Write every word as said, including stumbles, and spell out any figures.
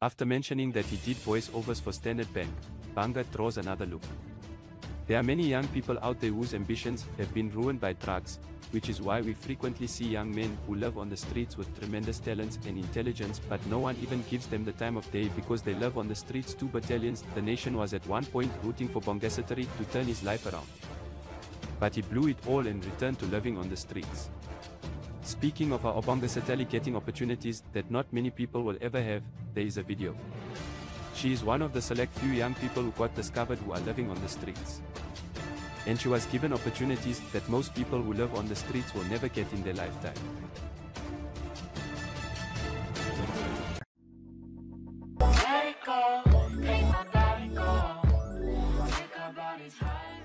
After mentioning that he did voiceovers for Standard Bank, Bangat draws another look. There are many young people out there whose ambitions have been ruined by drugs, which is why we frequently see young men who live on the streets with tremendous talents and intelligence, but no one even gives them the time of day because they live on the streets. Two battalions, the nation was at one point rooting for Bangasatari to turn his life around. But he blew it all and returned to living on the streets. Speaking of our Bangasatari getting opportunities that not many people will ever have, there is a video. She is one of the select few young people who got discovered who are living on the streets. And she was given opportunities that most people who live on the streets will never get in their lifetime. Let it go, make my body go, take our bodies high.